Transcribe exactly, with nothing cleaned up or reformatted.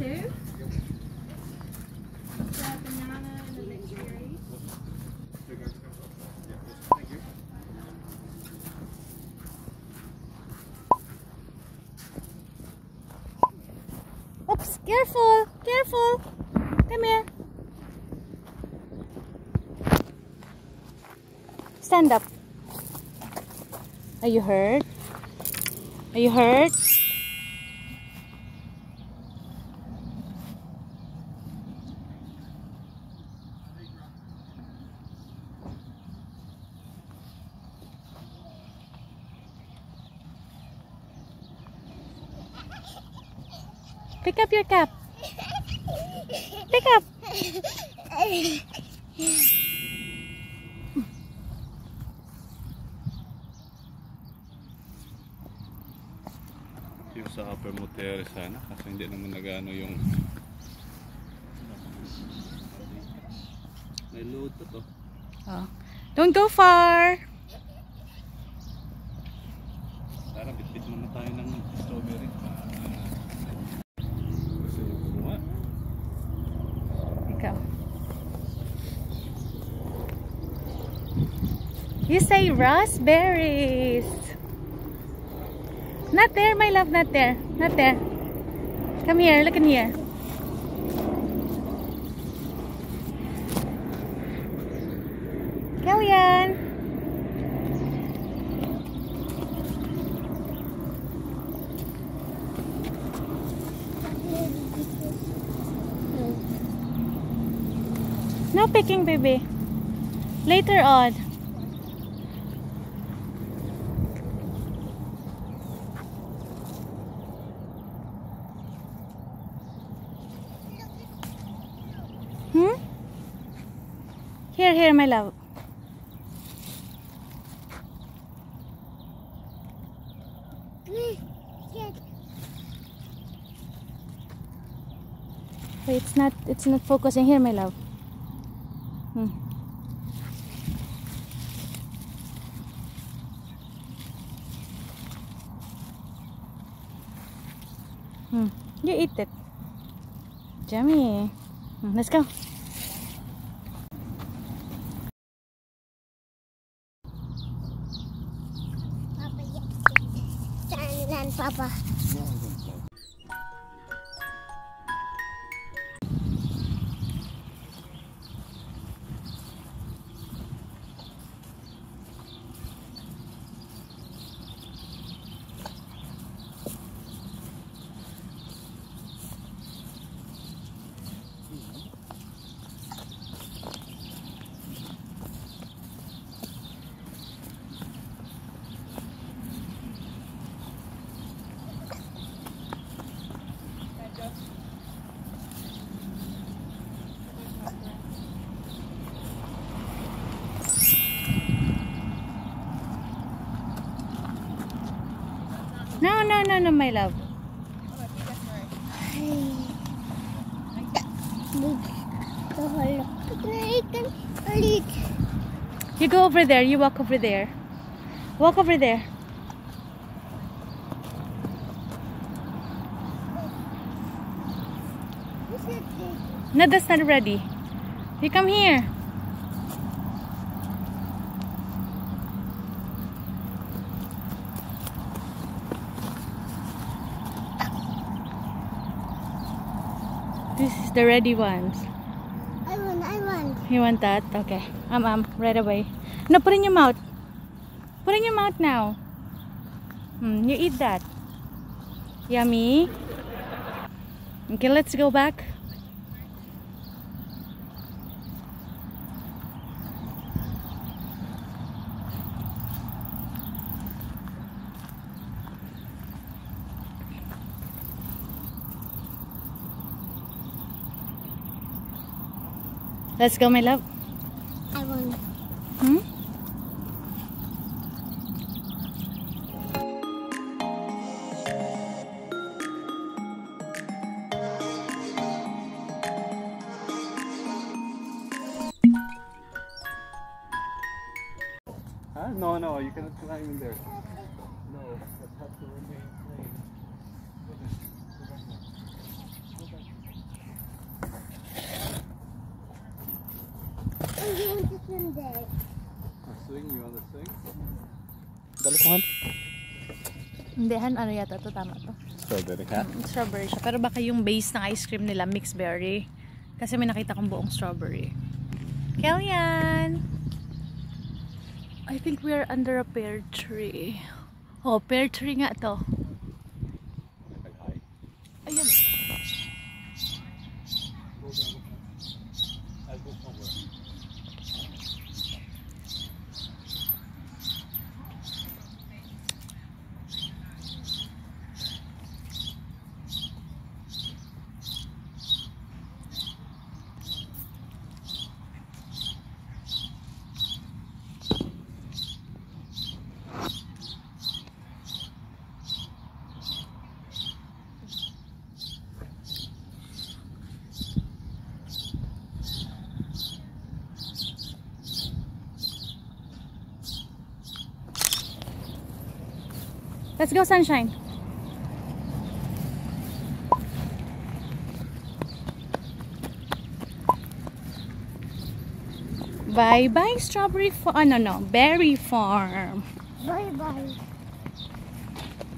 two. It's a banana and a mixed berry. Thank you. Oops, careful, careful. Come here. Stand up. Are you hurt? Are you hurt? Pick up your cup. Pick up. Yung sa upper motor sana kasi hindi naman nagano yung may load to to. Oh. Don't go far. Tara bitbit muna tayo ng strawberry. You say raspberries. Not there, my love, not there. Not there. Come here, look in here. Khelian. No picking, baby. Later on. Hmm? Here, here, my love. Wait, it's not, it's not focusing. Here, my love. Hmm. Hmm. You eat it. Yummy. Let's go. Papa, yes. Then, Papa. No, no, no, no, my love. You go over there. You walk over there. Walk over there. No, that's not ready. You come here. This is the ready ones. I want, I want. You want that? Okay. Um, um, right away. No, put in your mouth. Put in your mouth now. Mm, you eat that. Yummy. Okay, let's go back. Let's go, my love. I won. Hmm? Huh? No, no, you cannot climb in there. No, that has to remain plain. someday. I'll swing you on the swing. Balik mo. Hindi, han, ano yata ito, tama ito. Strawberry ka? Strawberry siya. Pero baka yung base ng ice cream nila, mixed berry. Kasi may nakita kong buong strawberry. Khelian! I think we are under a pear tree. Oh, pear tree nga ito. Ayun. Let's go, sunshine. Bye bye, strawberry farm. Oh, no, no, berry farm. Bye bye.